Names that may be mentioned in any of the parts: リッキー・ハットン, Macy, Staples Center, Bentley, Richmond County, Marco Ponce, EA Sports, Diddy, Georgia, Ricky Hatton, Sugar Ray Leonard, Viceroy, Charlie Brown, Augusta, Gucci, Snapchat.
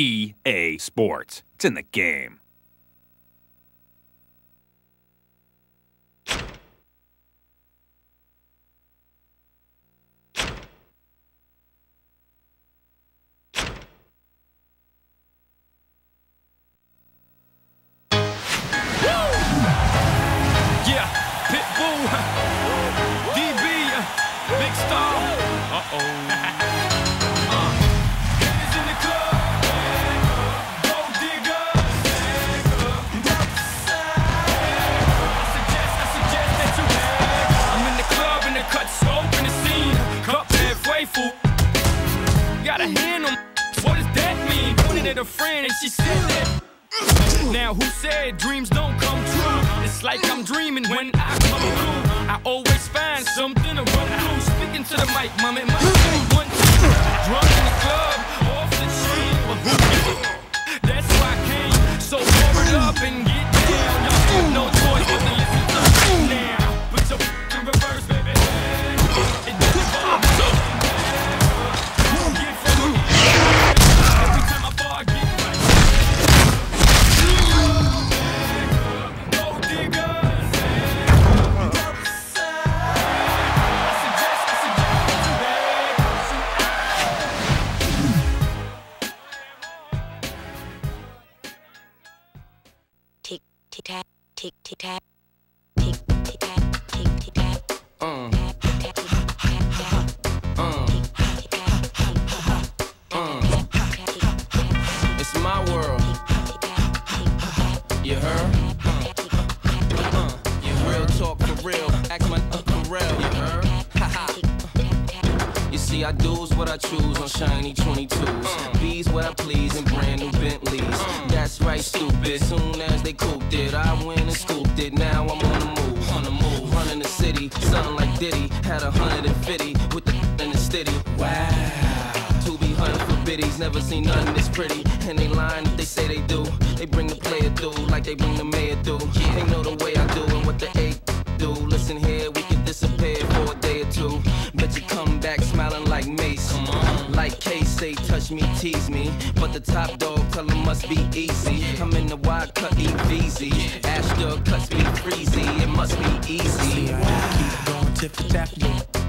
EA Sports. It's in the game. A friend and she said that. Now who said dreams don't come true? It's like I'm dreaming when I come through. I always find something to run through. Speaking to the mic, mom, it might say one, two. Drunk in the club, off the chain. That's why I came. So pour it up and get down. Y'all have no choice but to listen to me now. Put your in reverse, baby. It doesn't bother me. I do's what I choose on shiny 22s. Bees what I please and brand new Bentleys. That's right, stupid. Soon as they cooped it, I went and scooped it. Now I'm on the move, running the city. Sounding like Diddy, had 150 with the in the stitty. Wow. To be hunting for biddies, never seen nothing this pretty. And they lying if they say they do. They bring the player through like they bring the mayor through. Yeah. They know the way I do and what the A do. Listen here, we can disappear for a day or two. Bet you come back smiling like Macy. Like K-Say, touch me, tease me. But the top dog tell him must be easy. Yeah. I'm in the wide cut, easy. Yeah. Ashton cuts me freezy. It must be easy. See, I keep going tip for tap,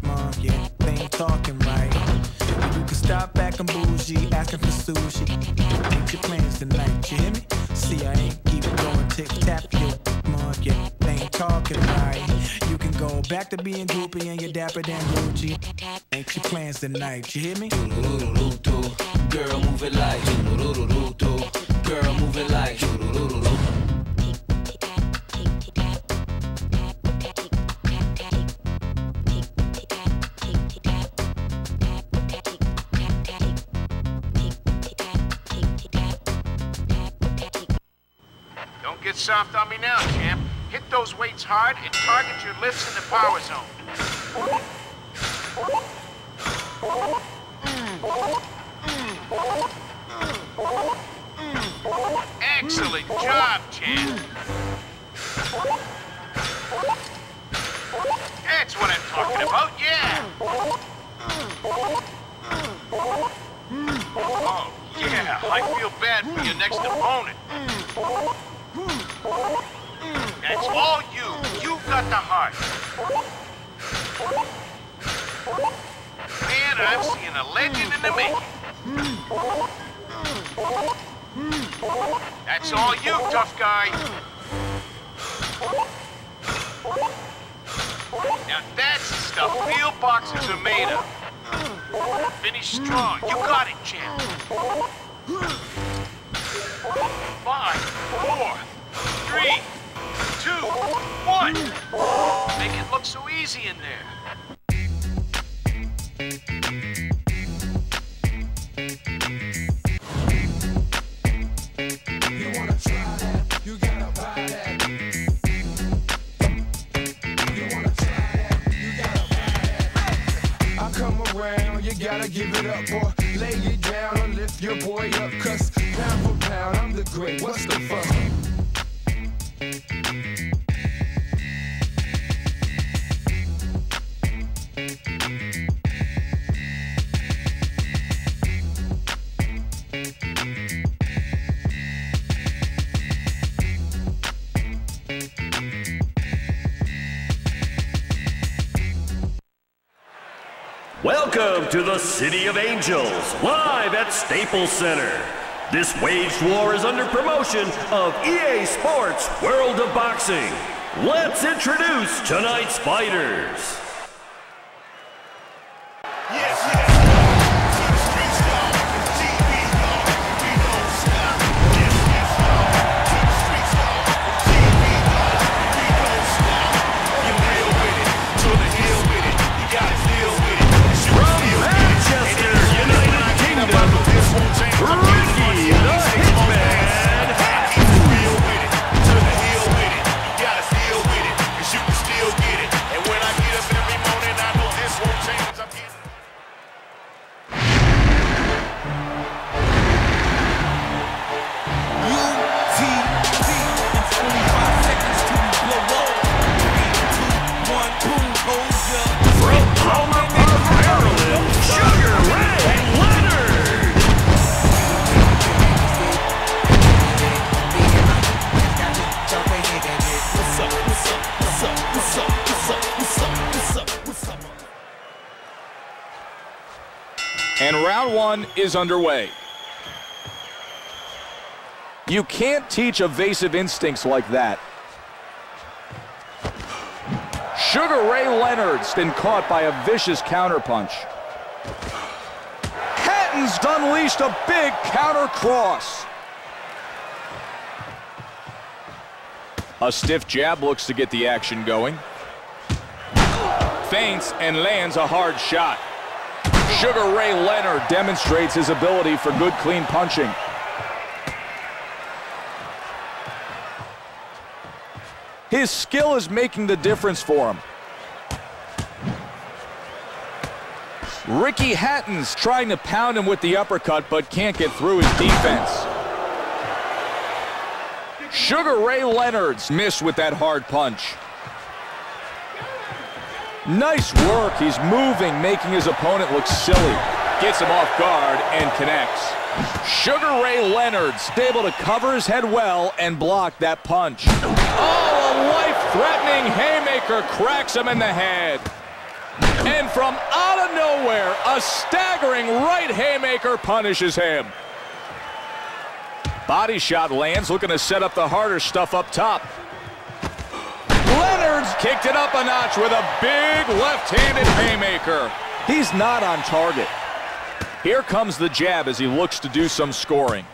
mom, yeah, they ain't talking right. You can stop back and bougie, asking for sushi. Make your plans tonight, you hear me? See, I ain't keep going tip for tap, mom, yeah, they ain't talking right. You can go back to being groupie and you're dapper than Gucci. Make your plans tonight, you hear me? Girl, move it like. Girl, move it like. Get soft on me now, champ. Hit those weights hard and target your lifts in the power zone. Excellent job, champ. That's what I'm talking about, yeah. Oh, yeah, I feel bad for your next opponent. That's all you. You've got the heart. Man, I'm seeing a legend in the making. That's all you, tough guy. Now that's the stuff real boxers are made of. Finish strong. You got it, champ. 5, 4, 3, 2, 1. Make it look so easy in there. Gotta give it up, boy. Lay it down or lift your boy up, cuz pound for pound, I'm the great. What's the fuss? Welcome to the City of Angels, live at Staples Center. This waged war is under promotion of EA Sports World of Boxing. Let's introduce tonight's fighters. And round one is underway. You can't teach evasive instincts like that. Sugar Ray Leonard's been caught by a vicious counterpunch. Hatton's unleashed a big counter cross. A stiff jab looks to get the action going. Feints and lands a hard shot. Sugar Ray Leonard demonstrates his ability for good, clean punching. His skill is making the difference for him. Ricky Hatton's trying to pound him with the uppercut, but can't get through his defense. Sugar Ray Leonard's missed with that hard punch. Nice work. He's moving, making his opponent look silly. Gets him off guard and connects. Sugar Ray Leonard's able to cover his head well and block that punch. Oh, a life-threatening haymaker cracks him in the head. And from out of nowhere, a staggering right haymaker punishes him. Body shot lands, looking to set up the harder stuff up top. Kicked it up a notch with a big left-handed haymaker. He's not on target. Here comes the jab as he looks to do some scoring.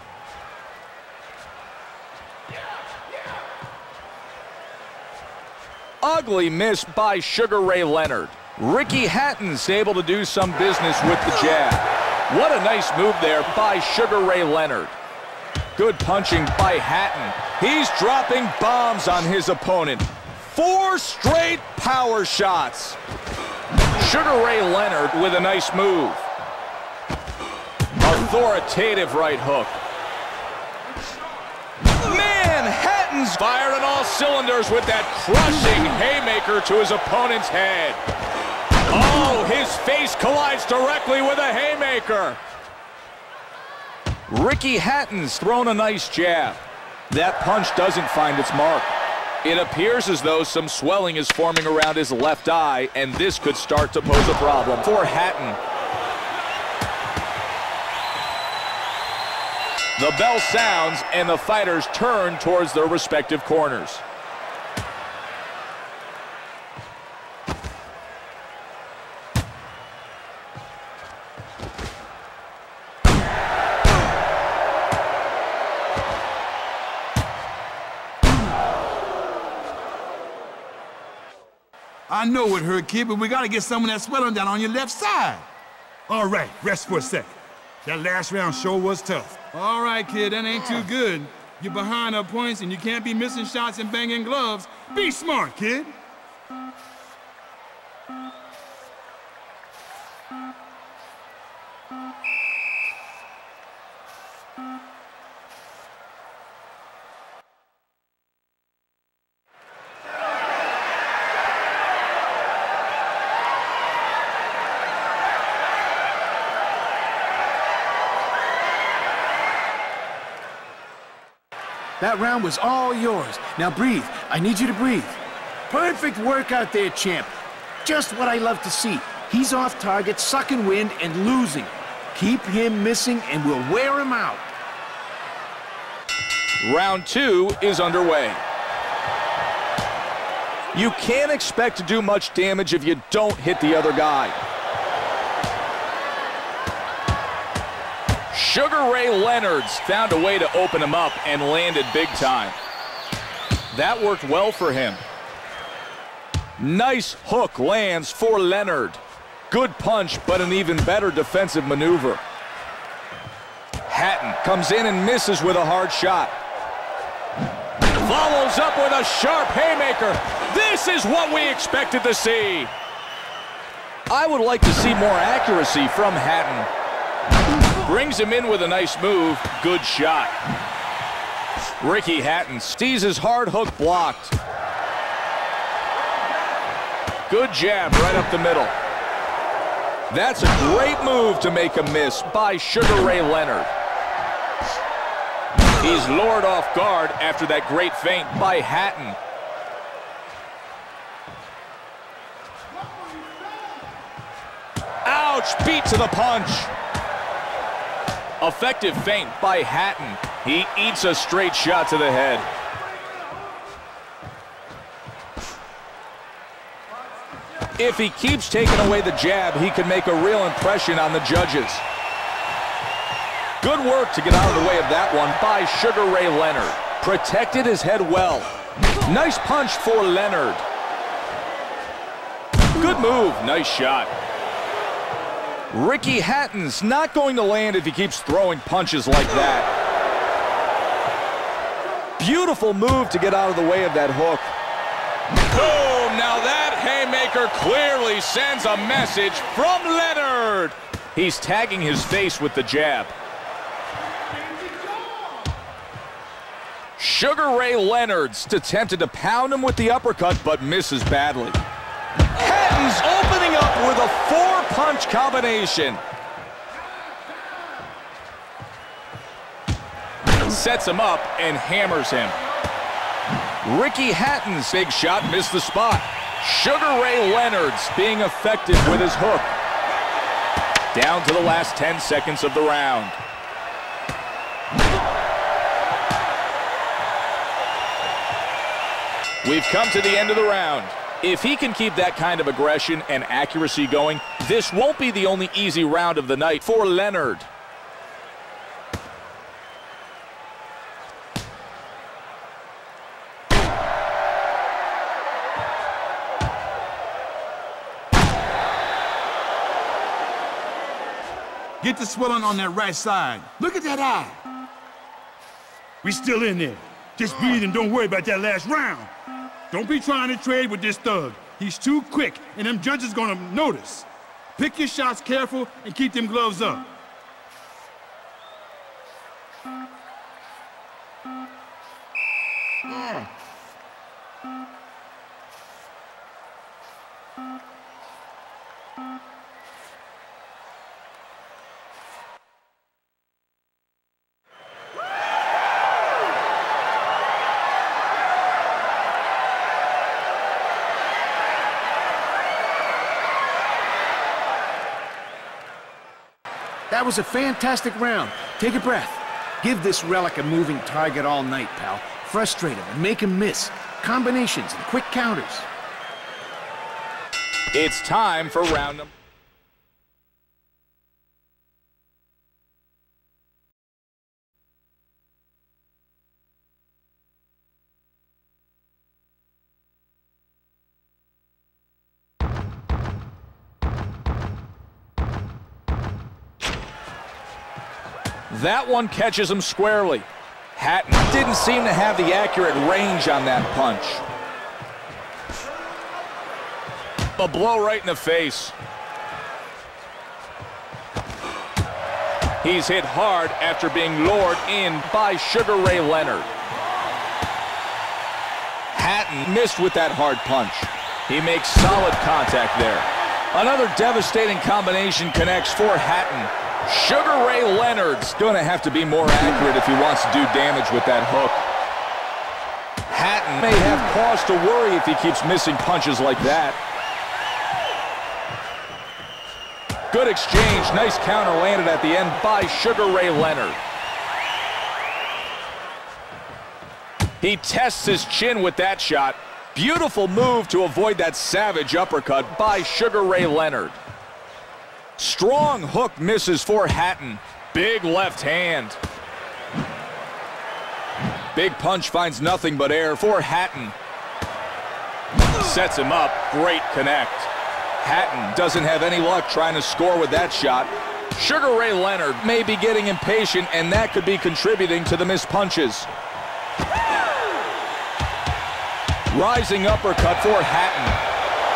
Ugly miss by Sugar Ray Leonard. Ricky Hatton's able to do some business with the jab. What a nice move there by Sugar Ray Leonard. Good punching by Hatton. He's dropping bombs on his opponent. Four straight power shots. Sugar Ray Leonard with a nice move. Authoritative right hook. Man, Hatton's fired on all cylinders with that crushing haymaker to his opponent's head. Oh, his face collides directly with a haymaker. Ricky Hatton's thrown a nice jab. That punch doesn't find its mark. It appears as though some swelling is forming around his left eye, and this could start to pose a problem for Hatton. The bell sounds, and the fighters turn towards their respective corners. I know it hurt, kid, but we gotta get someone that's swelling down on your left side. All right, rest for a second. That last round sure was tough. All right, kid, that ain't too good. You're behind on points, and you can't be missing shots and banging gloves. Be smart, kid. That round was all yours. Now breathe. I need you to breathe. Perfect work out there, champ. Just what I love to see. He's off target, sucking wind, and losing. Keep him missing, and we'll wear him out. Round two is underway. You can't expect to do much damage if you don't hit the other guy. Sugar Ray Leonard's found a way to open him up and landed big time. That worked well for him. Nice hook lands for Leonard. Good punch, but an even better defensive maneuver. Hatton comes in and misses with a hard shot. Follows up with a sharp haymaker. This is what we expected to see. I would like to see more accuracy from Hatton. Brings him in with a nice move. Good shot. Ricky Hatton sees his hard hook blocked. Good jab right up the middle. That's a great move to make a miss by Sugar Ray Leonard. He's lured off guard after that great feint by Hatton. Ouch! Beat to the punch. Effective feint by Hatton. He eats a straight shot to the head. If he keeps taking away the jab, he can make a real impression on the judges. Good work to get out of the way of that one by Sugar Ray Leonard. Protected his head well. Nice punch for Leonard. Good move. Nice shot. Ricky Hatton's not going to land if he keeps throwing punches like that. Beautiful move to get out of the way of that hook. Boom! Now that haymaker clearly sends a message from Leonard. He's tagging his face with the jab. Sugar Ray Leonard's attempted to pound him with the uppercut, but misses badly. Hatton's opening up with a four-punch combination. Sets him up and hammers him. Ricky Hatton's big shot missed the spot. Sugar Ray Leonard's being effective with his hook. Down to the last 10 seconds of the round. We've come to the end of the round. If he can keep that kind of aggression and accuracy going, this won't be the only easy round of the night for Leonard. Get the swelling on that right side. Look at that eye. We still in there. Just breathe and don't worry about that last round. Don't be trying to trade with this thug. He's too quick, and them judges gonna notice. Pick your shots careful and keep them gloves up. That was a fantastic round. Take a breath. Give this relic a moving target all night, pal. Frustrate him and make him miss. Combinations and quick counters. It's time for round number. That one catches him squarely. Hatton didn't seem to have the accurate range on that punch. A blow right in the face. He's hit hard after being lured in by Sugar Ray Leonard. Hatton missed with that hard punch. He makes solid contact there. Another devastating combination connects for Hatton. Sugar Ray Leonard's gonna have to be more accurate if he wants to do damage with that hook. Hatton may have cause to worry if he keeps missing punches like that. Good exchange. Nice counter landed at the end by Sugar Ray Leonard. He tests his chin with that shot. Beautiful move to avoid that savage uppercut by Sugar Ray Leonard. Strong hook misses for Hatton. Big left hand. Big punch finds nothing but air for Hatton. Sets him up. Great connect. Hatton doesn't have any luck trying to score with that shot. Sugar Ray Leonard may be getting impatient, and that could be contributing to the missed punches. Rising uppercut for Hatton.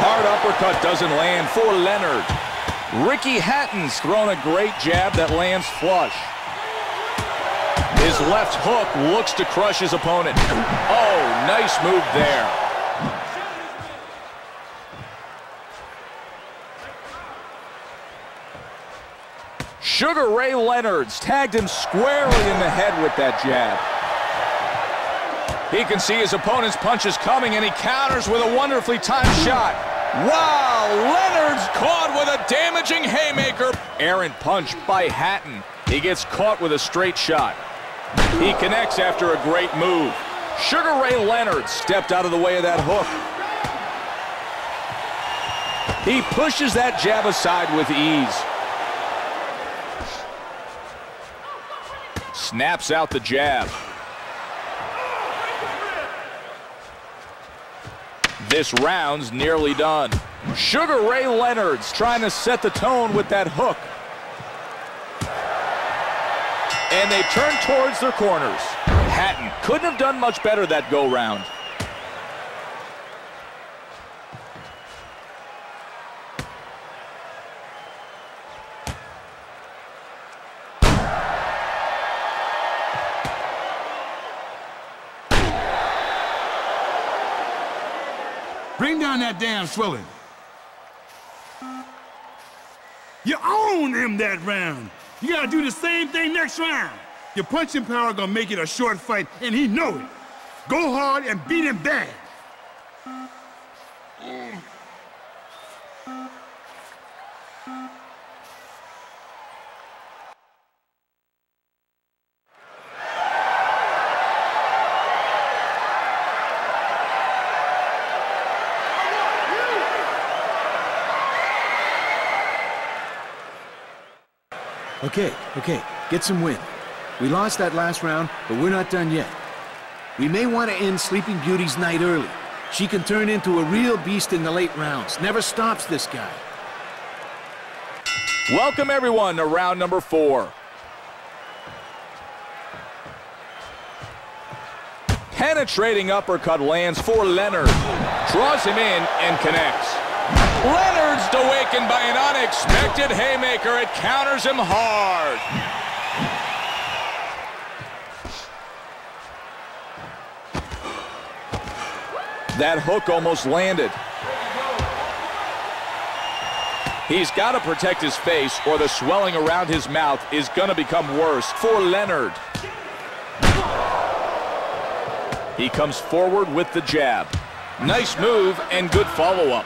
Hard uppercut doesn't land for Leonard. Ricky Hatton's thrown a great jab that lands flush. His left hook looks to crush his opponent. Oh, nice move there. Sugar Ray Leonard's tagged him squarely in the head with that jab. He can see his opponent's punches coming, and he counters with a wonderfully timed shot. Wow, Leonard's caught with a damaging haymaker. Errant punch by Hatton. He gets caught with a straight shot. He connects after a great move. Sugar Ray Leonard stepped out of the way of that hook. He pushes that jab aside with ease. Snaps out the jab. This round's nearly done. Sugar Ray Leonard's trying to set the tone with that hook. And they turn towards their corners. Hatton couldn't have done much better that go-round. Bring down that damn swelling. You own him that round. You gotta do the same thing next round. Your punching power gonna make it a short fight, and he know it. Go hard and beat him bad. Okay, get some wind. We lost that last round, but we're not done yet. We may want to end Sleeping Beauty's night early. She can turn into a real beast in the late rounds. Never stops this guy. Welcome, everyone, to round number 4. Penetrating uppercut lands for Leonard. Draws him in and connects. Leonard's awakened by an unexpected haymaker. It counters him hard. That hook almost landed. He's got to protect his face, or the swelling around his mouth is going to become worse for Leonard. He comes forward with the jab. Nice move and good follow-up.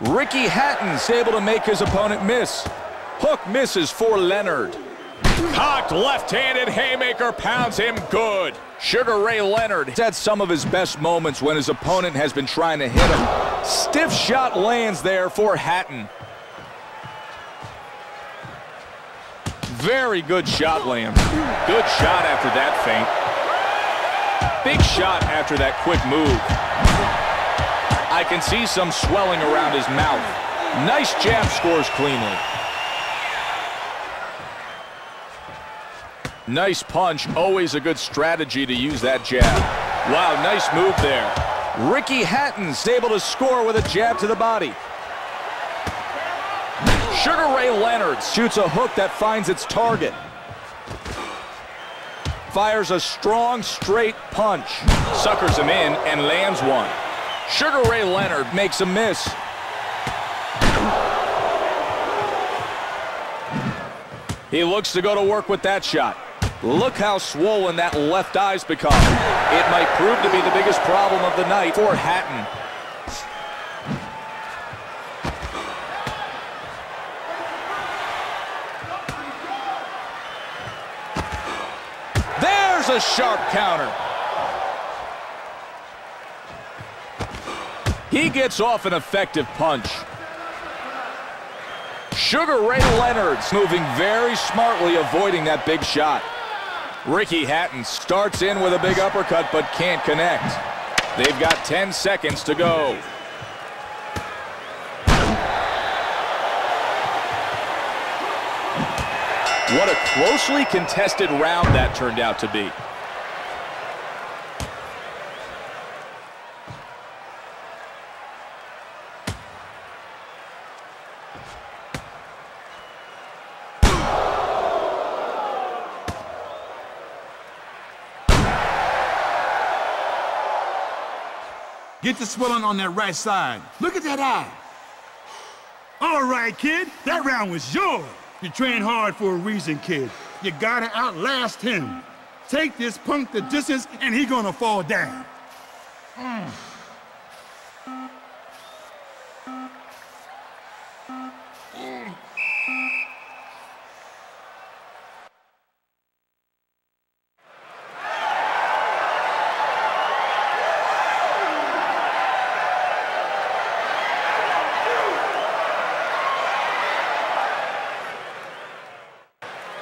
Ricky Hatton's able to make his opponent miss. Hook misses for Leonard. Cocked left-handed haymaker pounds him good. Sugar Ray Leonard's had some of his best moments when his opponent has been trying to hit him. Stiff shot lands there for Hatton. Very good shot lands. Good shot after that feint. Big shot after that quick move. I can see some swelling around his mouth. Nice jab, scores cleanly. Nice punch, always a good strategy to use that jab. Wow, nice move there. Ricky Hatton's able to score with a jab to the body. Sugar Ray Leonard shoots a hook that finds its target. Fires a strong, straight punch. Suckers him in and lands one. Sugar Ray Leonard makes a miss. He looks to go to work with that shot. Look how swollen that left eye's become. It might prove to be the biggest problem of the night for Hatton. a sharp counter. He gets off an effective punch. Sugar Ray Leonard's moving very smartly, avoiding that big shot. Ricky Hatton starts in with a big uppercut but can't connect. They've got 10 seconds to go. What a closely contested round that turned out to be. Get the swelling on that right side. Look at that eye. All right, kid, that round was yours. You train hard for a reason, kid. You gotta outlast him. Take this punk the distance, and he gonna fall down.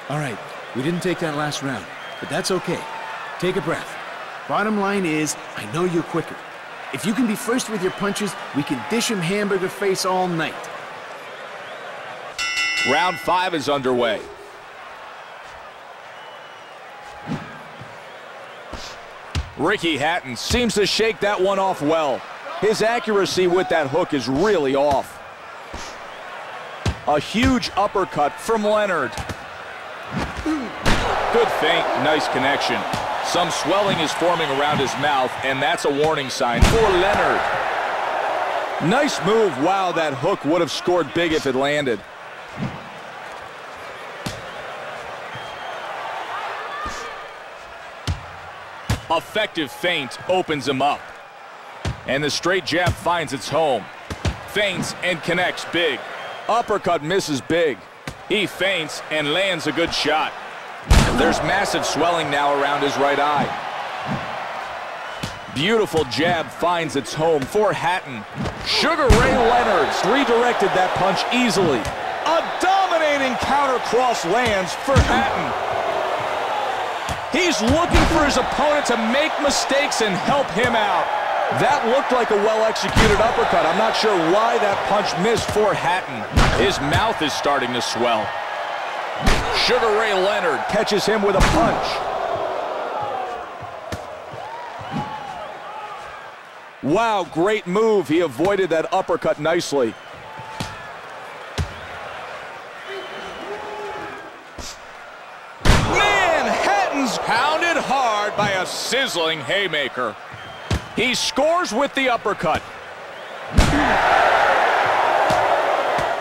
All right, we didn't take that last round, but that's okay. Take a breath. Bottom line is, I know you're quicker. If you can be first with your punches, we can dish him hamburger face all night. Round 5 is underway. Ricky Hatton seems to shake that one off well. His accuracy with that hook is really off. A huge uppercut from Leonard. Good feint, nice connection. Some swelling is forming around his mouth, and that's a warning sign for Leonard. Nice move. Wow, that hook would have scored big if it landed. Effective feint opens him up. And the straight jab finds its home. Feints and connects big. Uppercut misses big. He feints and lands a good shot. There's massive swelling now around his right eye. Beautiful jab finds its home for Hatton. Sugar Ray Leonard's redirected that punch easily. A dominating counter cross lands for Hatton. He's looking for his opponent to make mistakes and help him out. That looked like a well-executed uppercut. I'm not sure why that punch missed for Hatton. His mouth is starting to swell. Sugar Ray Leonard catches him with a punch. Wow, great move. He avoided that uppercut nicely. Man, Hatton's pounded hard by a sizzling haymaker. He scores with the uppercut.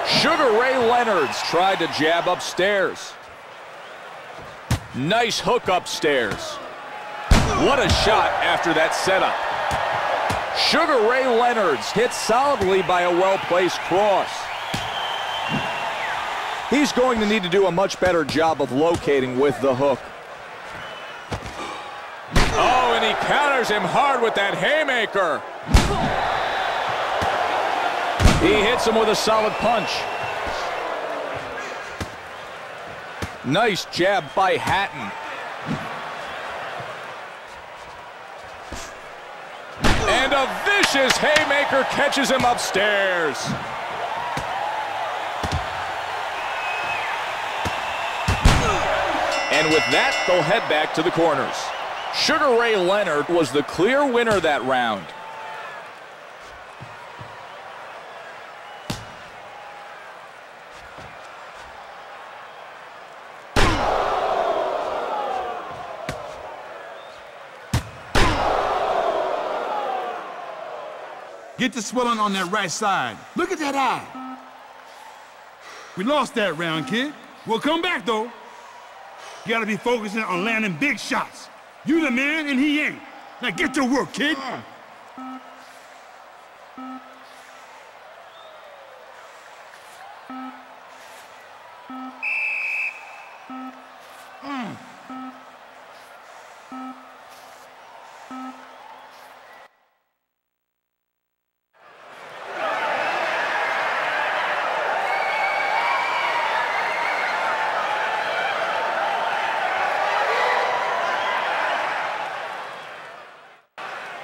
Sugar Ray Leonard's tried to jab upstairs. Nice hook upstairs. What a shot after that setup. Sugar Ray Leonard's hit solidly by a well-placed cross. He's going to need to do a much better job of locating with the hook. Oh, and he counters him hard with that haymaker. He hits him with a solid punch. Nice jab by Hatton. And a vicious haymaker catches him upstairs. And with that, they'll head back to the corners. Sugar Ray Leonard was the clear winner that round. Get the swelling on that right side. Look at that eye. We lost that round, kid. We'll come back, though. You gotta be focusing on landing big shots. You the man, and he ain't. Now get to work, kid.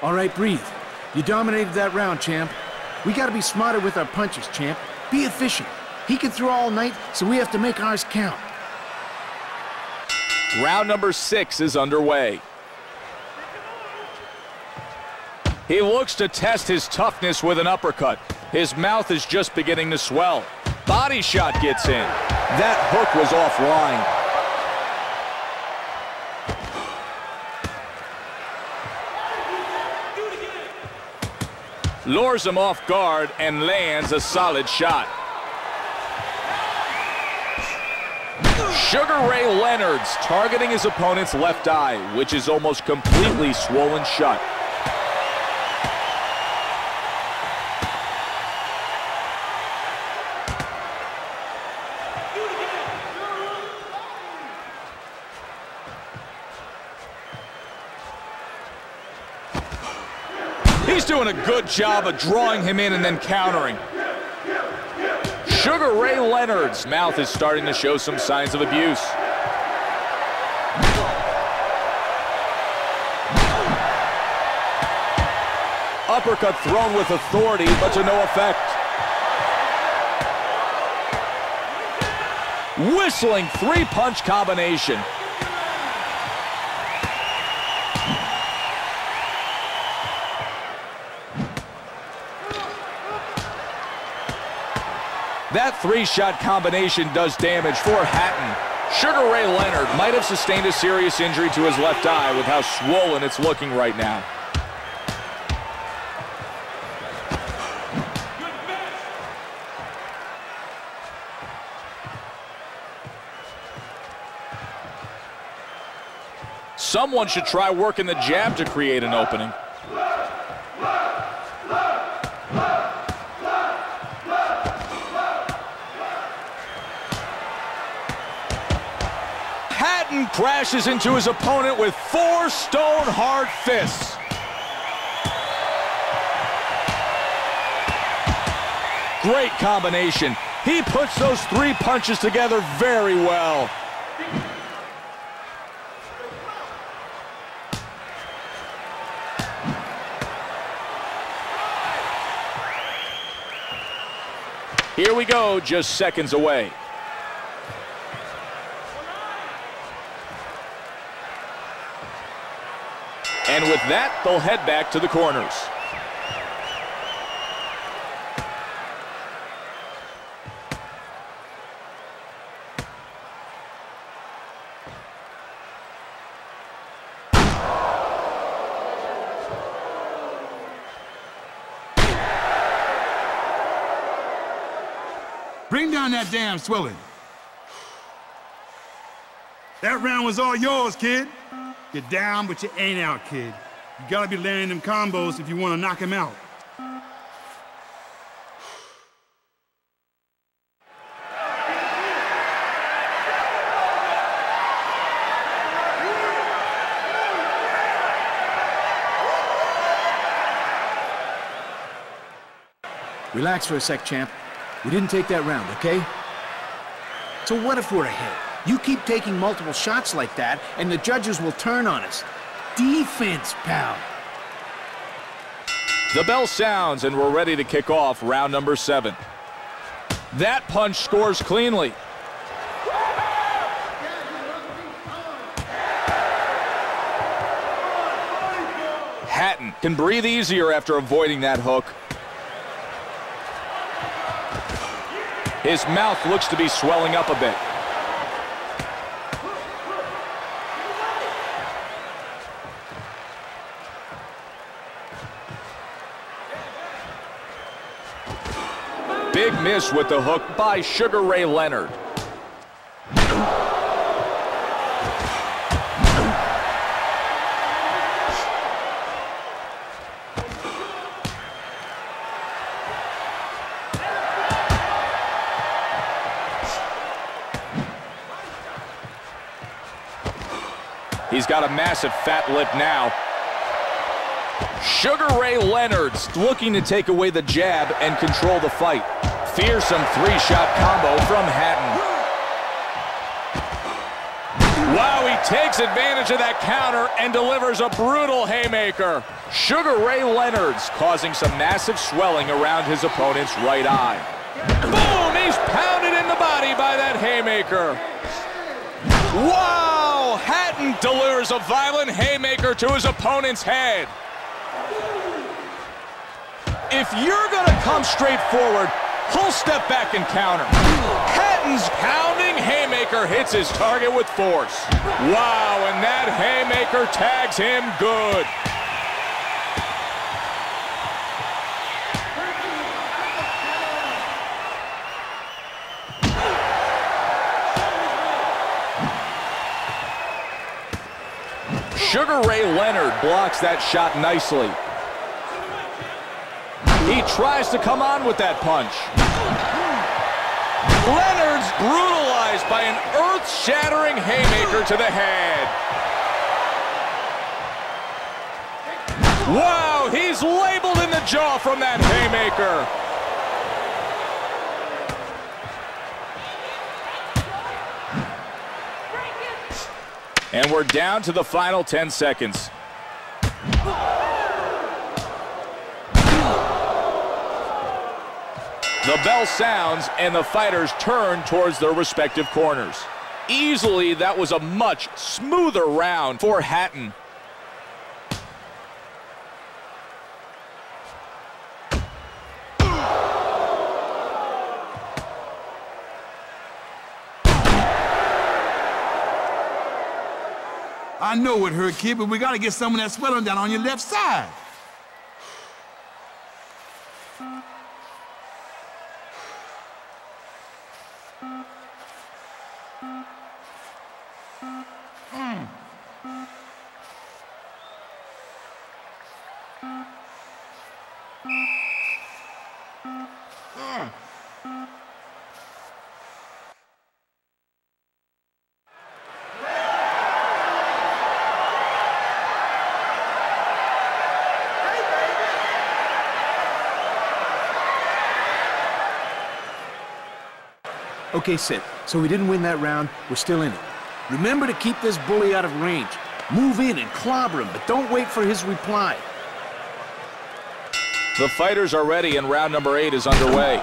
All right, breathe. You dominated that round, champ. We gotta be smarter with our punches, champ. Be efficient. He can throw all night, so we have to make ours count. Round number 6 is underway. He looks to test his toughness with an uppercut. His mouth is just beginning to swell. Body shot gets in. That hook was offline. Lures him off guard and lands a solid shot. Sugar Ray Leonard's targeting his opponent's left eye, which is almost completely swollen shut. He's doing a good job of drawing him in and then countering. Sugar Ray Leonard's mouth is starting to show some signs of abuse. Uppercut thrown with authority, but to no effect. Whistling three-punch combination. That three-shot combination does damage for Hatton. Sugar Ray Leonard might have sustained a serious injury to his left eye with how swollen it's looking right now. Someone should try working the jab to create an opening. Crashes into his opponent with 4 stone hard fists. Great combination. He puts those 3 punches together very well. Here we go, just seconds away. And with that, they'll head back to the corners. Bring down that damn swelling. That round was all yours, kid. You're down, but you ain't out, kid. You gotta be landing them combos if you wanna knock him out. Relax for a sec, champ. We didn't take that round, okay? So what if we're ahead? You keep taking multiple shots like that, and the judges will turn on us. Defense, pal. The bell sounds, and we're ready to kick off round number 7. That punch scores cleanly. Hatton can breathe easier after avoiding that hook. His mouth looks to be swelling up a bit. Big miss with the hook by Sugar Ray Leonard. He's got a massive fat lip now. Sugar Ray Leonard's looking to take away the jab and control the fight. Fearsome three-shot combo from Hatton. Wow, he takes advantage of that counter and delivers a brutal haymaker. Sugar Ray Leonard's causing some massive swelling around his opponent's right eye. Boom! He's pounded in the body by that haymaker. Wow! Hatton delivers a violent haymaker to his opponent's head. If you're going to come straight forward, he'll step back and counter. Hatton's pounding haymaker hits his target with force. Wow, and that haymaker tags him good. Sugar Ray Leonard blocks that shot nicely. He tries to come on with that punch. Leonard's brutalized by an earth-shattering haymaker to the head. Wow, he's labeled in the jaw from that haymaker. And we're down to the final 10 seconds. The bell sounds, and the fighters turn towards their respective corners. Easily, that was a much smoother round for Hatton. I know it hurt, kid, but we gotta get someone that's swelling down on your left side. Okay, Sid, so we didn't win that round, we're still in it. Remember to keep this bully out of range. Move in and clobber him, but don't wait for his reply. The fighters are ready and round number 8 is underway.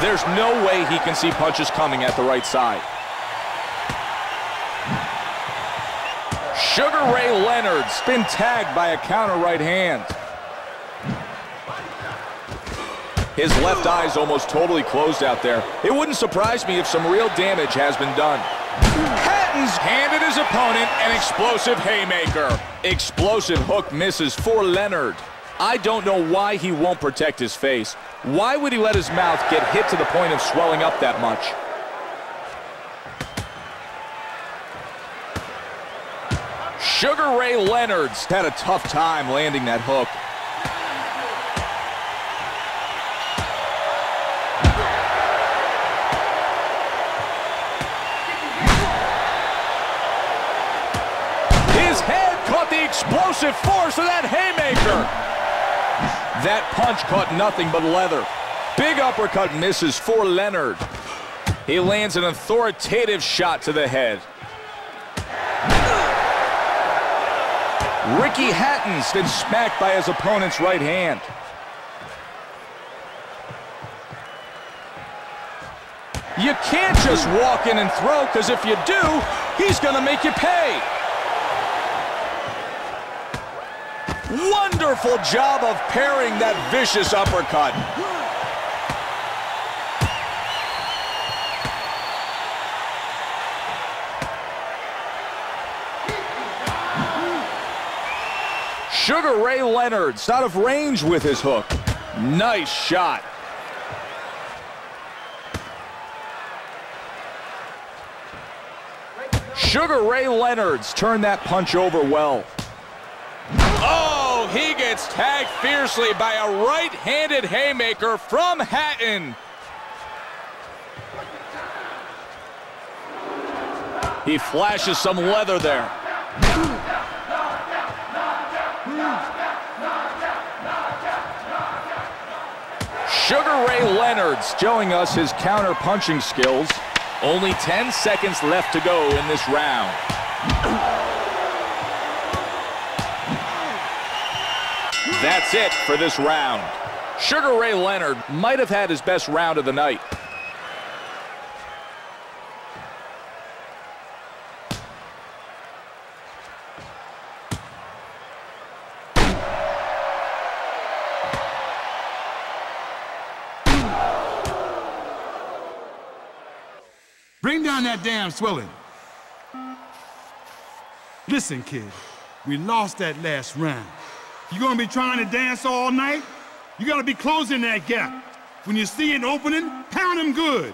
There's no way he can see punches coming at the right side. Sugar Ray Leonard's been tagged by a counter right hand. His left eye's almost totally closed out there. It wouldn't surprise me if some real damage has been done. Hatton's handed his opponent an explosive haymaker. Explosive hook misses for Leonard. I don't know why he won't protect his face. Why would he let his mouth get hit to the point of swelling up that much? Sugar Ray Leonard's had a tough time landing that hook. Explosive force of that haymaker. That punch caught nothing but leather. Big uppercut misses for Leonard. He lands an authoritative shot to the head. Ricky Hatton's been smacked by his opponent's right hand. You can't just walk in and throw, because if you do, he's gonna make you pay. Wonderful job of parrying that vicious uppercut. Sugar Ray Leonard's out of range with his hook. Nice shot. Sugar Ray Leonard's turned that punch over well. He gets tagged fiercely by a right-handed haymaker from Hatton. He flashes some leather there. Sugar Ray Leonard showing us his counter-punching skills. Only 10 seconds left to go in this round. That's it for this round. Sugar Ray Leonard might have had his best round of the night. Bring down that damn swelling. Listen, kid, we lost that last round. You gonna be trying to dance all night? You gotta be closing that gap. When you see an opening, pound him good.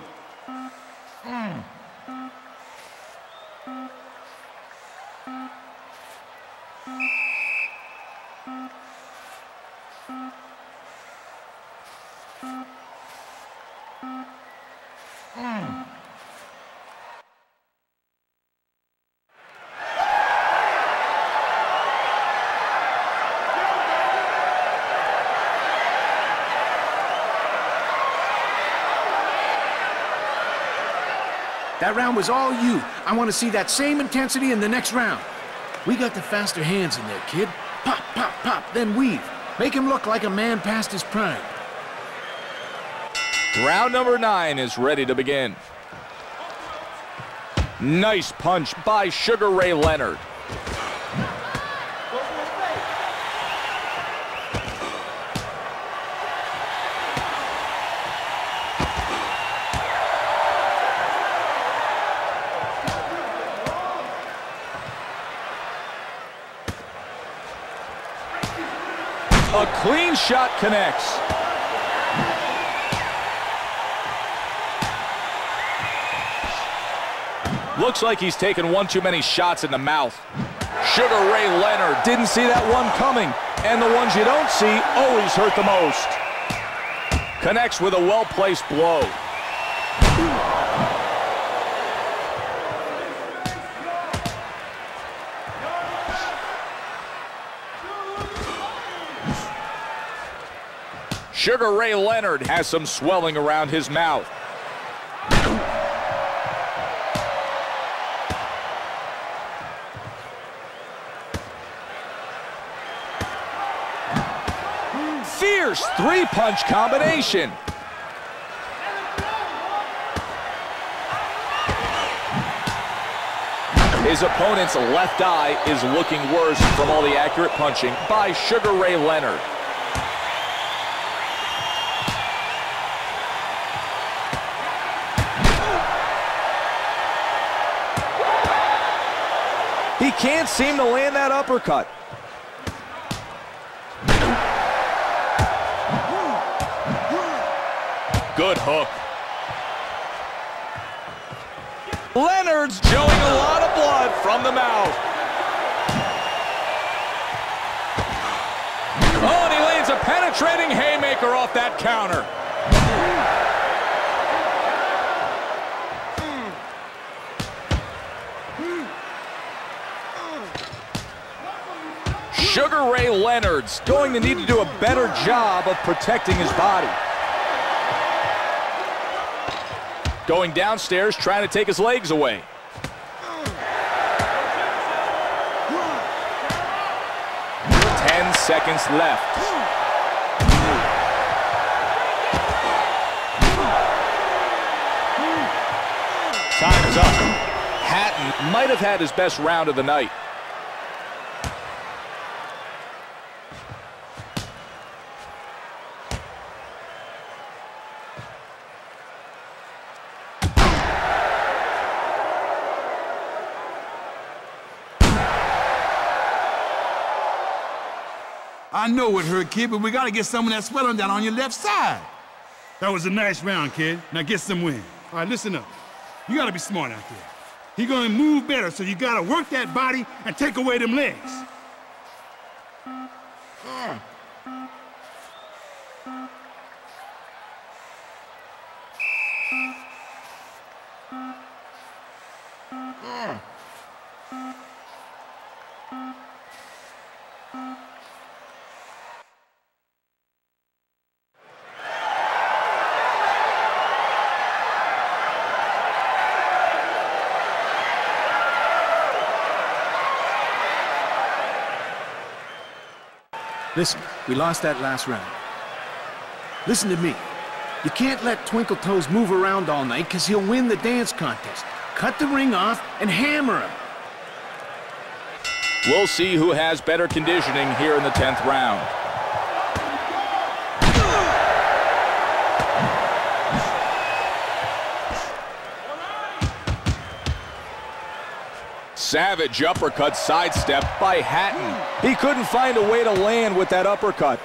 That round was all you. I want to see that same intensity in the next round. We got the faster hands in there, kid. Pop, pop, pop, then weave. Make him look like a man past his prime. Round number 9 is ready to begin. Nice punch by Sugar Ray Leonard. A clean shot connects. Looks like he's taken one too many shots in the mouth. Sugar Ray Leonard didn't see that one coming, and the ones you don't see always hurt the most. Connects with a well-placed blow. Sugar Ray Leonard has some swelling around his mouth. Fierce three-punch combination. His opponent's left eye is looking worse from all the accurate punching by Sugar Ray Leonard. He can't seem to land that uppercut. Good hook. Leonard's showing a lot of blood from the mouth. Oh, and he lands a penetrating haymaker off that counter. Sugar Ray Leonard's going to need to do a better job of protecting his body. Going downstairs, trying to take his legs away. Ten seconds left. Time's up. Hatton might have had his best round of the night. I know it hurt, kid, but we gotta get some of that swelling down on your left side. That was a nice round, kid. Now get some win. All right, listen up. You gotta be smart out there. He gonna move better, so you gotta work that body and take away them legs. Listen, we lost that last round. Listen to me. You can't let Twinkle Toes move around all night because he'll win the dance contest. Cut the ring off and hammer him. We'll see who has better conditioning here in the 10th round. Savage uppercut sidestep by Hatton. He couldn't find a way to land with that uppercut.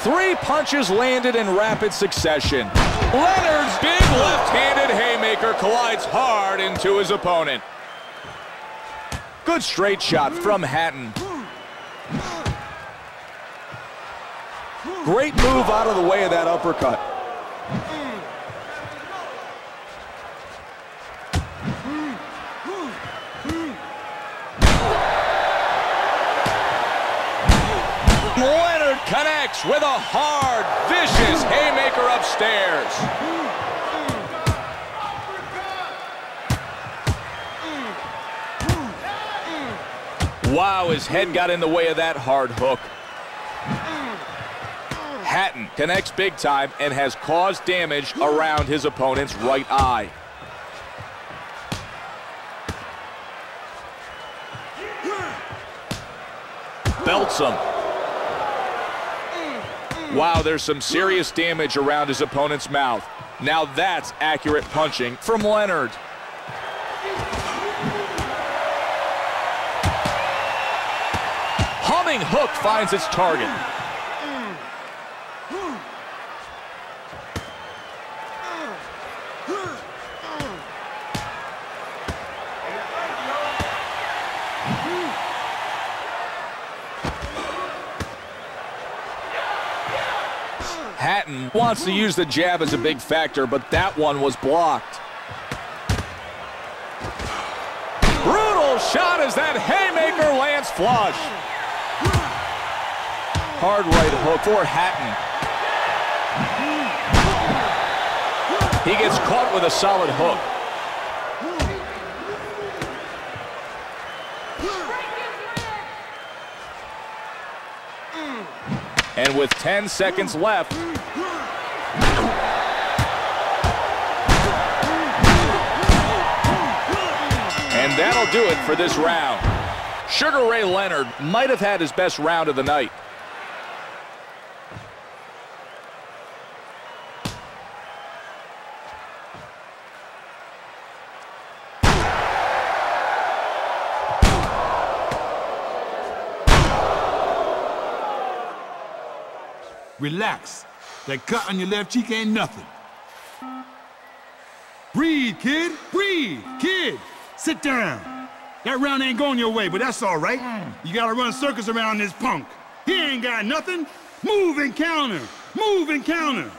Three punches landed in rapid succession. Leonard's big left-handed haymaker collides hard into his opponent. Good straight shot from Hatton. Great move out of the way of that uppercut. Leonard connects with a hard, vicious haymaker upstairs. Wow, his head got in the way of that hard hook. Hatton connects big time and has caused damage around his opponent's right eye. Belts him. Wow, there's some serious damage around his opponent's mouth. Now that's accurate punching from Leonard. Humming hook finds its target. Hatton wants to use the jab as a big factor, but that one was blocked. Brutal shot as that haymaker lands flush. Hard right hook for Hatton. He gets caught with a solid hook. And with 10 seconds left, and that'll do it for this round. Sugar Ray Leonard might have had his best round of the night. Relax. That cut on your left cheek ain't nothing. Breathe, kid. Breathe, kid. Sit down. That round ain't going your way, but that's all right. You gotta run circles around this punk. He ain't got nothing. Move and counter. Move and counter.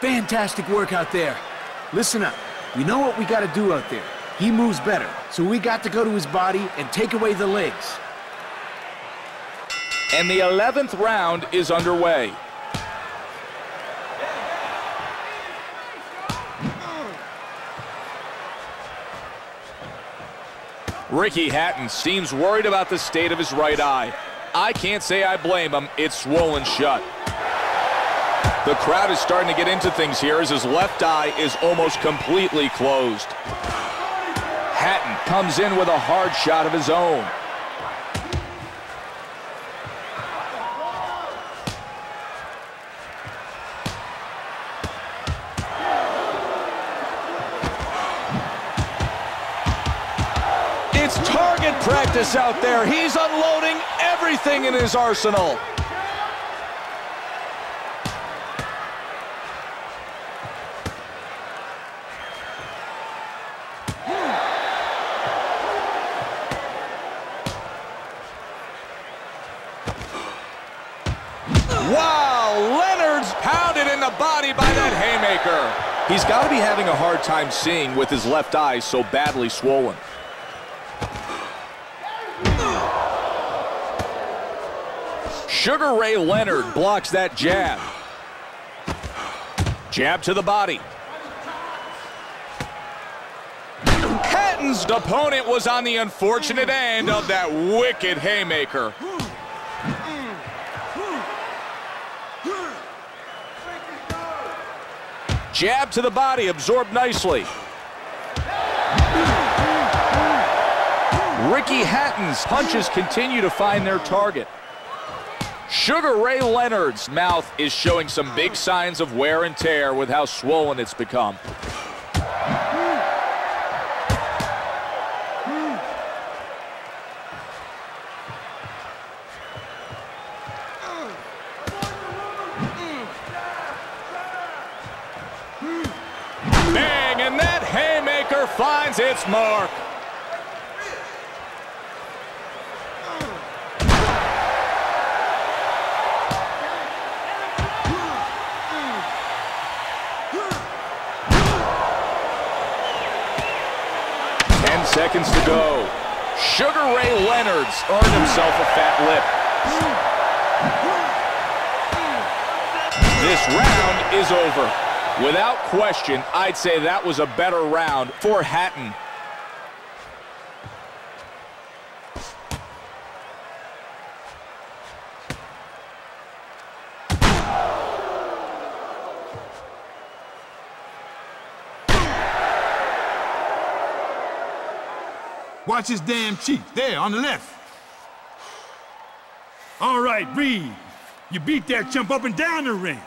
Fantastic work out there. Listen up. We know what we got to do out there. He moves better, so we got to go to his body and take away the legs. And the 11th round is underway. Ricky Hatton seems worried about the state of his right eye. I can't say I blame him. It's swollen shut. The crowd is starting to get into things here as his left eye is almost completely closed. Hatton comes in with a hard shot of his own. It's target practice out there. He's unloading everything in his arsenal. body by that haymaker. He's got to be having a hard time seeing with his left eye so badly swollen. Sugar Ray Leonard blocks that jab. Jab to the body. Hatton's opponent was on the unfortunate end of that wicked haymaker. Jab to the body, absorbed nicely. Ricky Hatton's punches continue to find their target. Sugar Ray Leonard's mouth is showing some big signs of wear and tear with how swollen it's become. Bang, and that haymaker finds its mark. Seconds to go. Sugar Ray Leonard's earned himself a fat lip. This round is over. Without question, I'd say that was a better round for Hatton. Watch his damn cheek, there, on the left. All right, Reed, you beat that chump up and down the ring.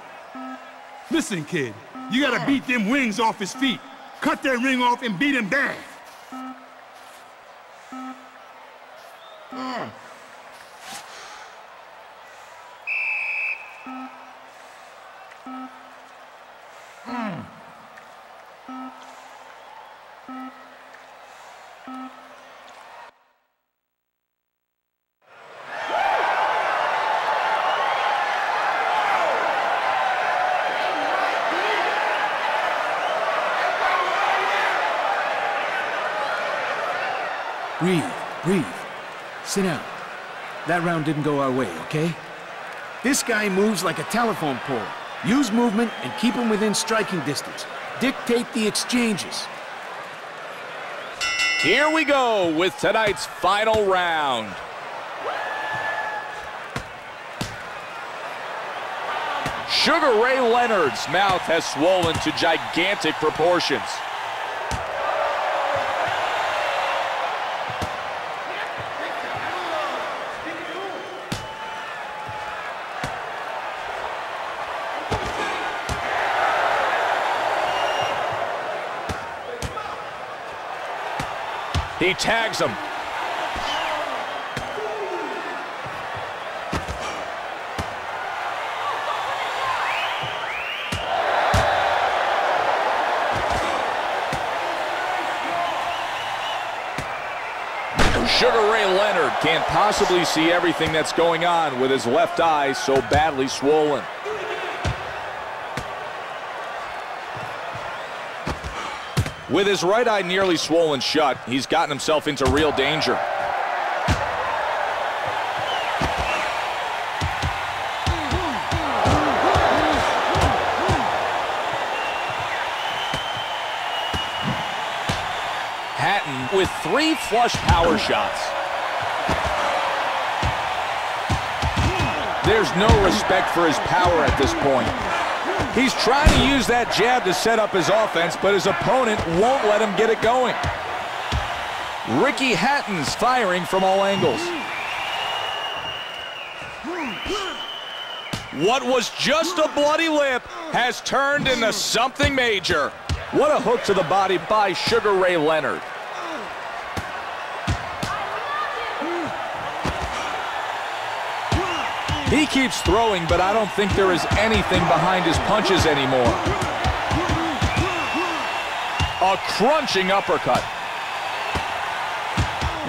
Listen, kid, you gotta beat them wings off his feet. Cut that ring off and beat him down. Breathe. Sit down. That round didn't go our way, okay? This guy moves like a telephone pole. Use movement and keep him within striking distance. Dictate the exchanges. Here we go with tonight's final round. Sugar Ray Leonard's mouth has swollen to gigantic proportions. He tags him. Sugar Ray Leonard can't possibly see everything that's going on with his left eye so badly swollen. With his right eye nearly swollen shut, he's gotten himself into real danger. Hatton with three flush power shots. There's no respect for his power at this point. He's trying to use that jab to set up his offense, but his opponent won't let him get it going. Ricky Hatton's firing from all angles. What was just a bloody lip has turned into something major. What a hook to the body by Sugar Ray Leonard. He keeps throwing, but I don't think there is anything behind his punches anymore. A crunching uppercut.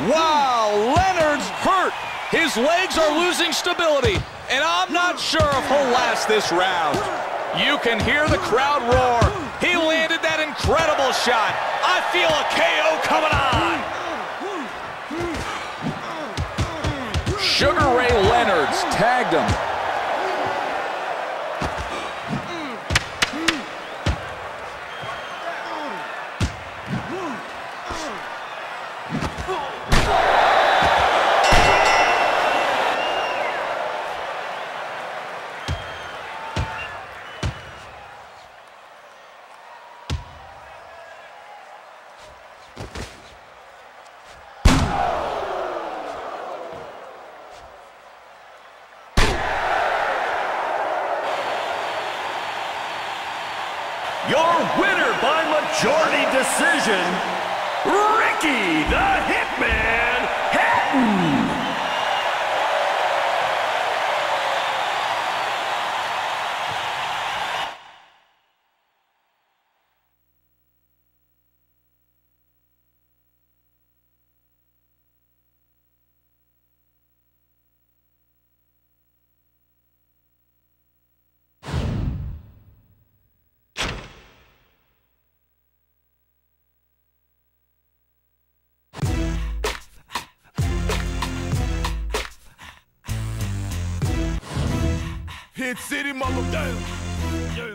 Wow, Leonard's hurt. His legs are losing stability, and I'm not sure if he'll last this round. You can hear the crowd roar. He landed that incredible shot. I feel a KO coming on. Sugar Ray Leonard's tagged him. Your winner by majority decision, Ricky the Hitman Hatton! Hit City, motherfucker.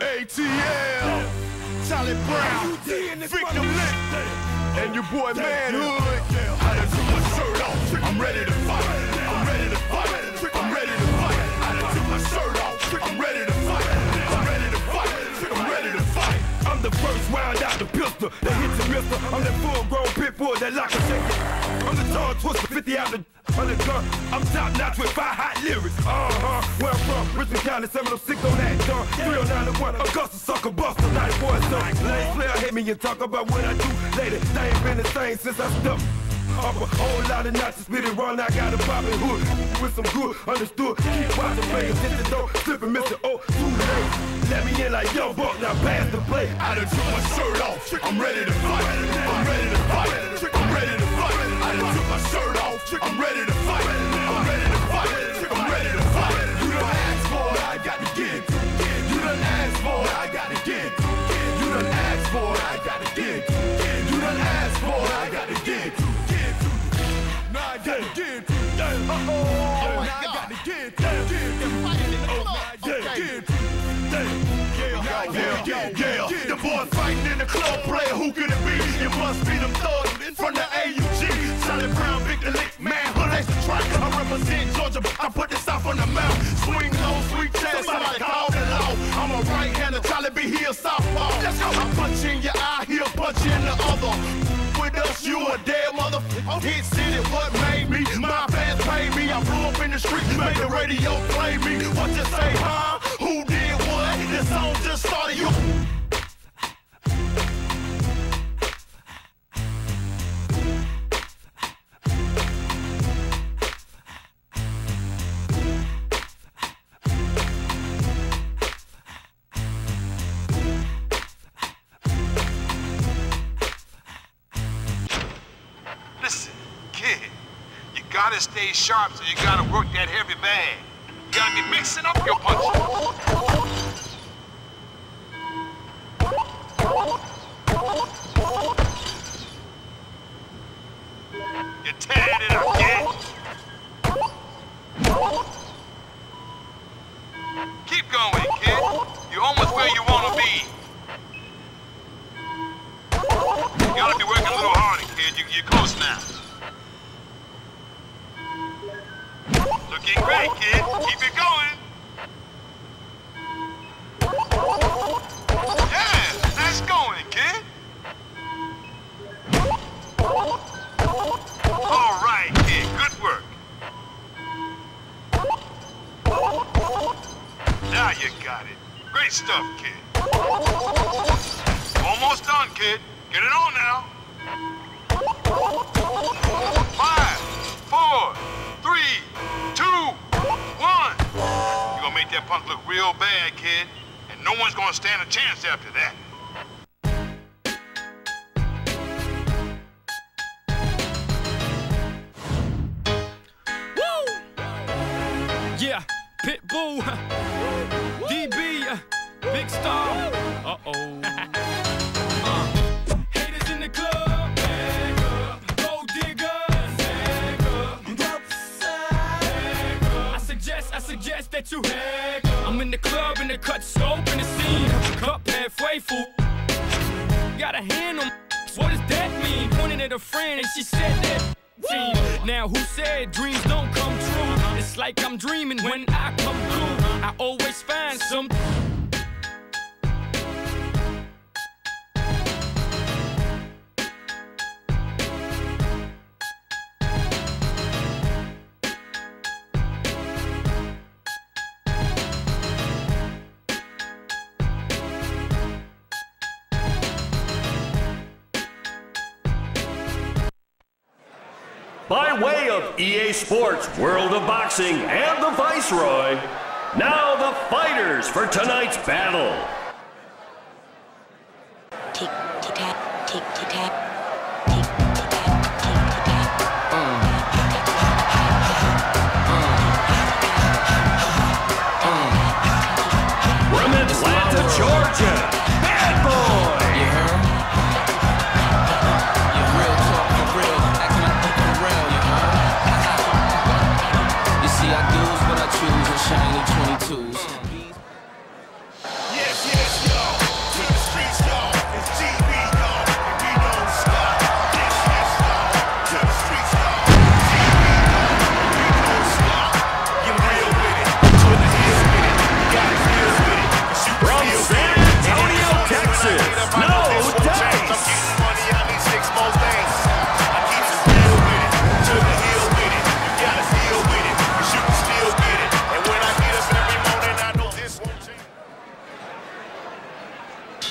ATL. Charlie Brown. Victim Lit. And your boy Manhood. I done took my shirt off. I'm ready to fight. I'm ready to fight. I'm ready to fight. I done took my shirt off. I'm ready to fight. I'm ready to fight. I'm ready to fight. I'm the first round out the pistol. They hit the mister. I'm that full-grown pit bull that lock and shake it. I'm the tall twister, 50 out the... I'm top-notch with 5 hot lyrics. Where I'm from, Richmond County, 706 on that dog. 309-1, Augusta, sucker, buster, 94 and something. Lane player hit me and talk about what I do later. They ain't been the same since I stepped up a whole lot of notches, spit it wrong, I got a poppin' hood. With some good, understood, keep watching fingers, hit the door, slippin', miss the O, too late. Let me in like young buck, now pass the play. I done took my shirt off, I'm ready to fight. I'm ready to fight, I'm ready to fight. I done took my shirt off, I'm ready to fight. I'm ready to fight, I'm ready to fight. You done asked for it, I got to get it. You done asked for it, I got to get it. You done asked for it, I got to get it. You done asked for it, I got to get it. Now I got to get it. Oh, now I got to get it. Oh, now I got to get it. Yeah. The boys fighting in the club, player, who could it be? It must be them thugs from the AUG. Charlie Brown, Victor Lick, Manhood, that's the track. I represent Georgia, I put the South on the mouth. Swing low, sweet chest, somebody call the law. I'm a right-hander, Charlie B, he a softball. Let's go. I punch in your eye, he'll punch you in the other. With us, you a dead motherfucker. Hit City, what made me? My fans paid me. I blew up in the street, made the radio play me. What you say, huh? Who did what? This song just started, you... Gotta stay sharp, so you gotta work that heavy bag. You gotta be mixing up your punches. You're tearing it up, kid. Keep going, kid. You're almost where you wanna be. You gotta be working a little harder, kid. You're close now. Looking great, kid. Keep it going. Yeah, that's going, kid. All right, kid. Good work. Now you got it. Great stuff, kid. Almost done, kid. Get it on now. 5, 4, 3, 2, 1. You're gonna make that punk look real bad, kid. And no one's gonna stand a chance after that. Woo! Yeah, Pitbull, DB, Big fool. Got a hand on. What does that mean? Pointed at a friend and she said that. Team. Now who said dreams don't come true? It's like I'm dreaming when I come through. I always find some. By way of EA Sports, World of Boxing, and the Viceroy, now the fighters for tonight's battle. Tick-tack, tick-tack. From Atlanta, Georgia, Bad Boy!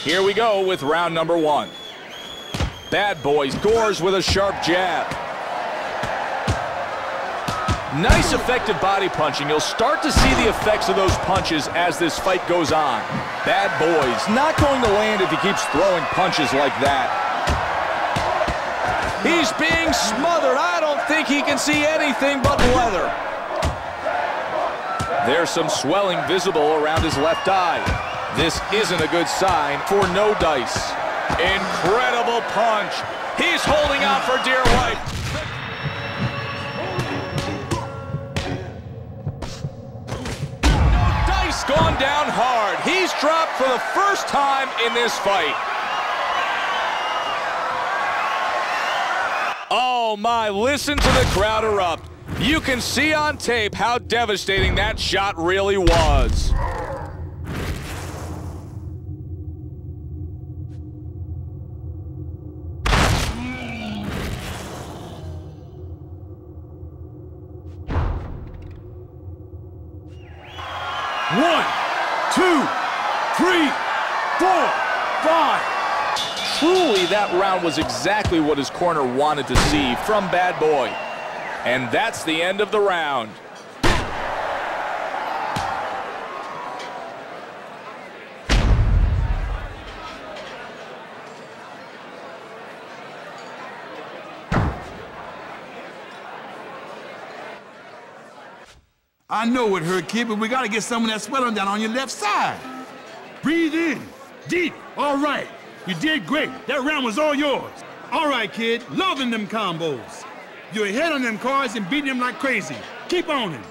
Here we go with round number one. Bad Boy scores with a sharp jab. Nice effective body punching. You'll start to see the effects of those punches as this fight goes on. Bad Boy's not going to land if he keeps throwing punches like that. He's being smothered. I don't think he can see anything but leather. There's some swelling visible around his left eye. This isn't a good sign for no dice. Incredible punch. He's holding on for dear life. No dice gone down hard. He's dropped for the first time in this fight. Oh my, listen to the crowd erupt. You can see on tape how devastating that shot really was. One, two, three, four, five. Truly, that round was exactly what his corner wanted to see from Bad Boy. And that's the end of the round. I know it hurt, kid, but we gotta get some of that swelling down on your left side. Breathe in, deep, all right. You did great, that round was all yours. All right, kid, loving them combos. You're ahead on them cards and beating them like crazy. Keep on him.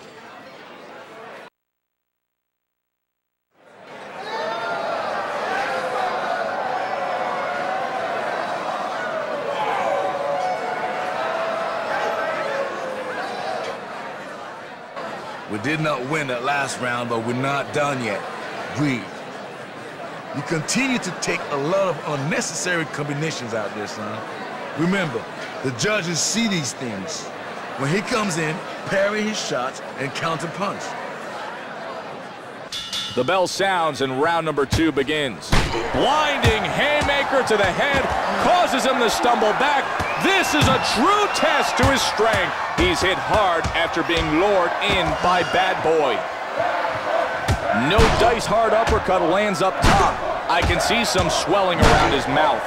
We did not win that last round, but we're not done yet. Breathe. You continue to take a lot of unnecessary combinations out there, son. Remember, the judges see these things. When he comes in, parry his shots and counter punch. The bell sounds and round number two begins. Blinding haymaker to the head causes him to stumble back. This is a true test to his strength. He's hit hard after being lured in by Bad Boy. No dice hard uppercut lands up top. I can see some swelling around his mouth.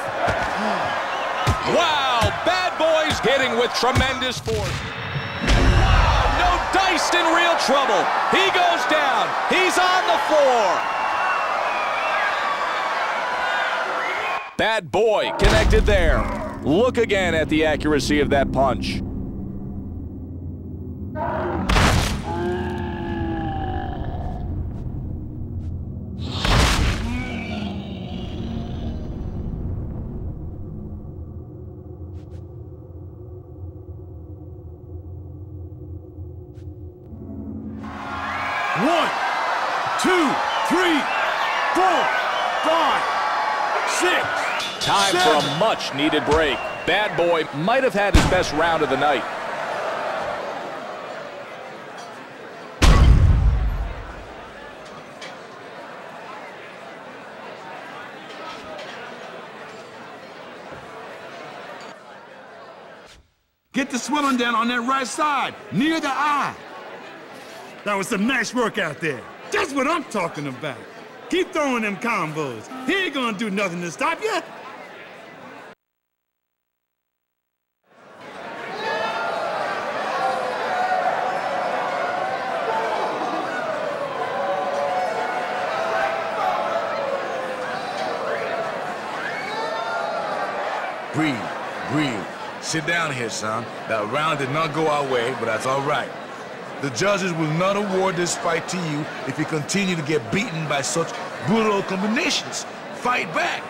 Wow, Bad Boy's hitting with tremendous force. Wow, no dice in real trouble. He goes down. He's on the floor. Bad Boy connected there. Look again at the accuracy of that punch. 1, 2, 3, 4, 5, 6. Time for a much needed break. Bad Boy might have had his best round of the night. Get the swelling down on that right side, near the eye. That was some nice work out there. That's what I'm talking about. Keep throwing them combos. He ain't gonna do nothing to stop you. Breathe. Sit down here, son. That round did not go our way, but that's all right. The judges will not award this fight to you if you continue to get beaten by such brutal combinations. Fight back.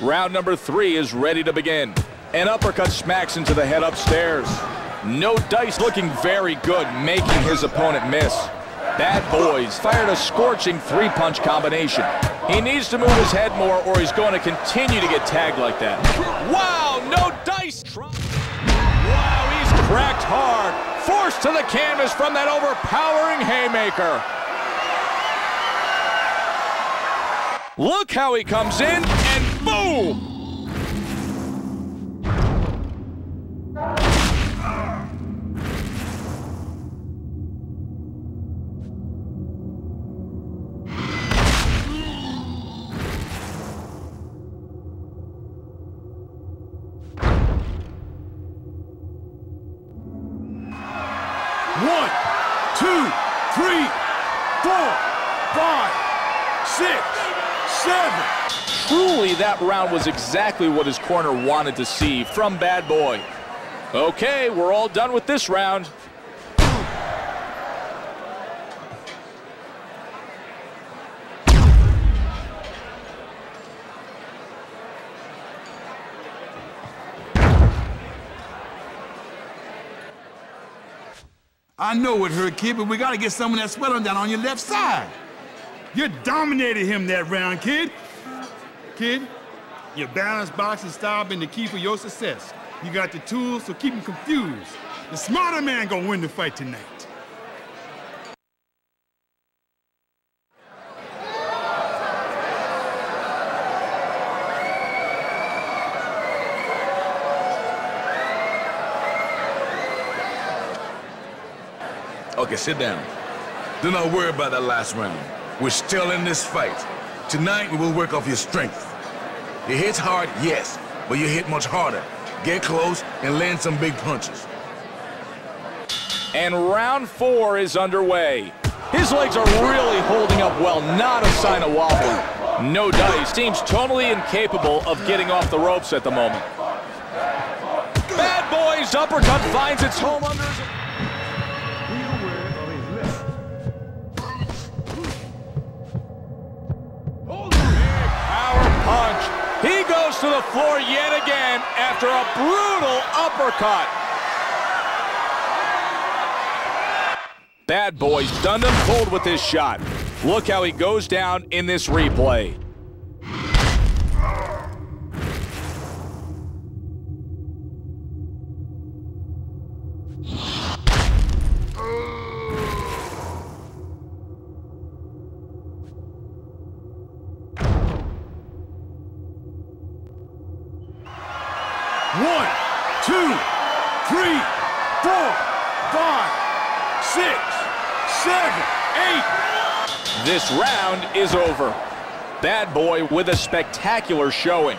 Round number 3 is ready to begin. An uppercut smacks into the head upstairs. No dice, looking very good, making his opponent miss. Bad Boy's fired a scorching 3-punch combination. He needs to move his head more, or he's going to continue to get tagged like that. Wow, no dice. Wow, he's cracked hard. Forced to the canvas from that overpowering haymaker. Look how he comes in, and boom! That round was exactly what his corner wanted to see from Bad Boy. Okay, we're all done with this round. I know it hurt, kid, but we gotta get some of that sweat on down on your left side. You dominated him that round, kid. Kid, your balanced boxing style been the key for your success. You got the tools, so keep him confused. The smarter man gonna win the fight tonight. Okay, sit down. Do not worry about that last round. We're still in this fight. Tonight, we will work off your strength. You hit hard, yes, but you hit much harder. Get close and land some big punches. And round 4 is underway. His legs are really holding up well, not a sign of wobbling. No dice. Seems totally incapable of getting off the ropes at the moment. Bad Boy's uppercut finds its home under his... He goes to the floor yet again after a brutal uppercut. Bad Boy's done them cold with this shot. Look how he goes down in this replay. This round is over. Bad Boy with a spectacular showing.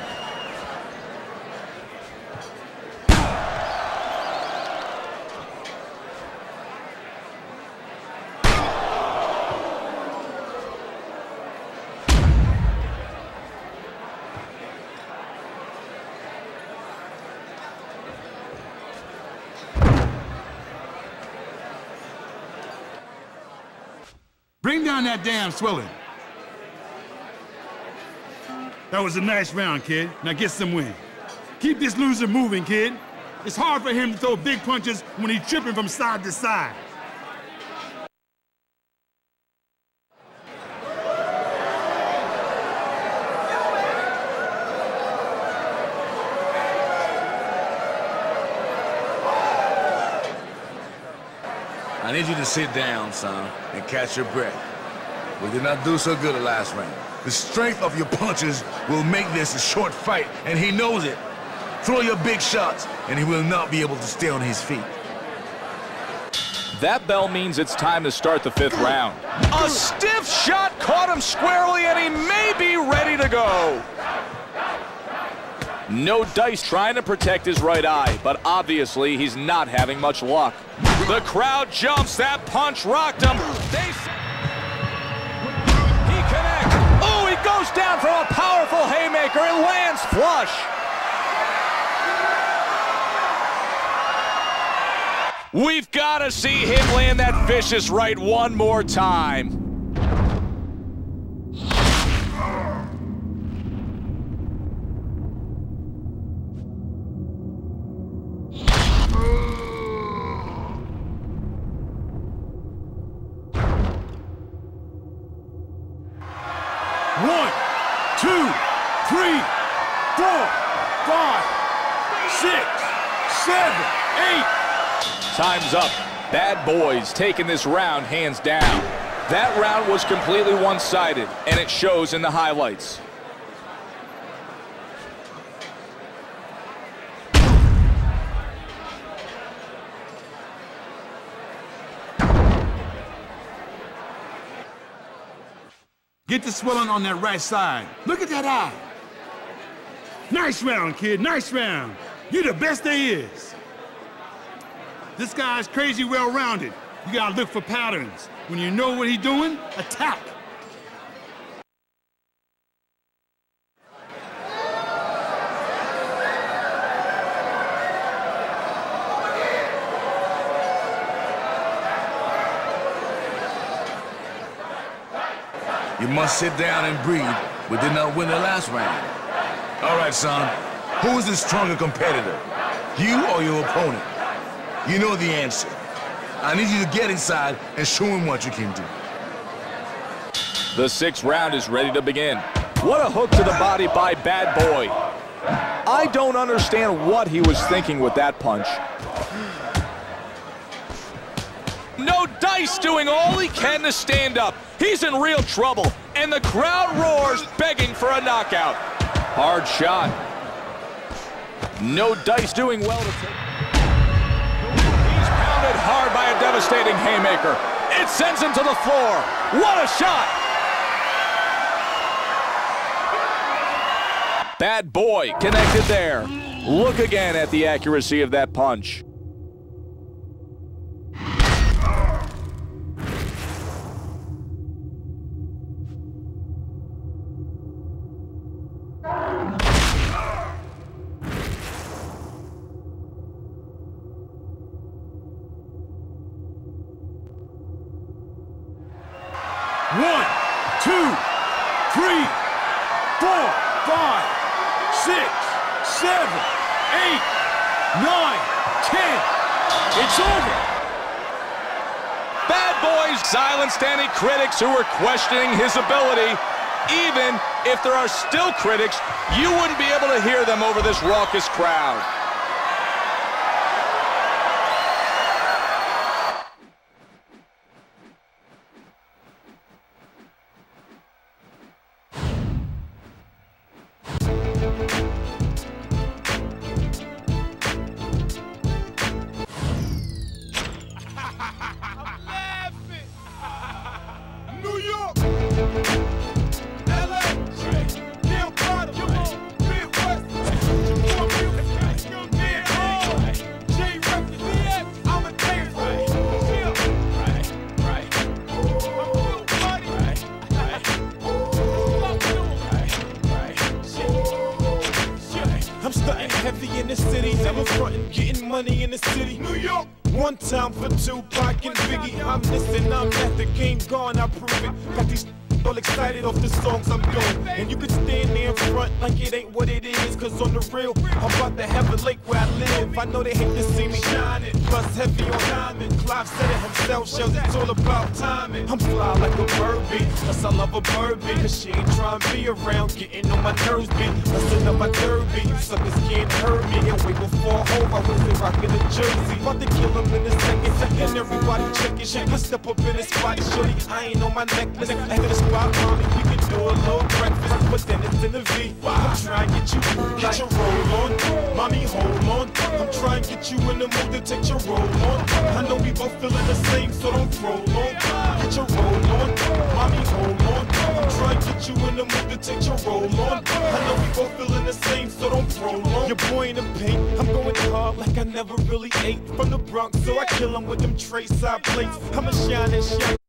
Bring down that damn swelling. That was a nice round, kid. Now get some wind. Keep this loser moving, kid. It's hard for him to throw big punches when he's tripping from side to side. I need you to sit down, son, and catch your breath. We did not do so good the last round. The strength of your punches will make this a short fight, and he knows it. Throw your big shots, and he will not be able to stay on his feet. That bell means it's time to start the fifth round. A stiff shot caught him squarely, and he may be ready to go. No dice trying to protect his right eye, but obviously he's not having much luck. The crowd jumps. That punch rocked him. He connects. Oh, he goes down from a powerful haymaker. It lands flush. We've got to see him land that vicious right one more time. Time's up. Bad boys taking this round hands down. That round was completely one-sided, and it shows in the highlights. Get the swelling on that right side. Look at that eye. Nice round, kid. Nice round. You're the best there is. This guy's crazy well-rounded. You gotta look for patterns. When you know what he's doing, attack. You must sit down and breathe. We did not win the last round. All right, son. Who is the stronger competitor? You or your opponent? You know the answer. I need you to get inside and show him what you can do. The sixth round is ready to begin. What a hook to the body by Bad Boy. I don't understand what he was thinking with that punch. No dice, doing all he can to stand up. He's in real trouble, and the crowd roars, begging for a knockout. Hard shot. No dice doing well to take. Hard by a devastating haymaker. It sends him to the floor. What a shot! Bad Boy connected there. Look again at the accuracy of that punch. Critics who were questioning his ability. Even if there are still critics, you wouldn't be able to hear them over this raucous crowd. All excited off the songs I'm doing, and you can stand there and front like it ain't what it is, cause on the real, I'm about to have a lake where I live. I know they hate to see me shining, plus heavy on diamond. Clive said it himself, shows it's all about timing. I'm fly like a birdie, plus I love a birdie, cause she ain't trying to be around, getting on my nerves, bitch. Listen to my derby, you suckers can't hurt me. And way before home, I wasn't rocking a jersey. About to kill him in a second, and everybody checking, shit. Let's step up in this spot, shorty, I ain't on my necklace. After the spot, mommy, we can do a little breakfast, but then it's in the V. I'm trying to get your roll on, mommy, hold on. I'm trying to get you in the mood to take your roll on. I know we both feeling the same, so don't roll on. Get your roll on, mommy, hold on. I'm trying to get you in the mood to take your roll on. I know we both feeling the same, so don't roll on. Your boy in the pink, I'm going hard like I never really ate. From the Bronx, so I kill him with them tray side plates. I'ma shine and shine.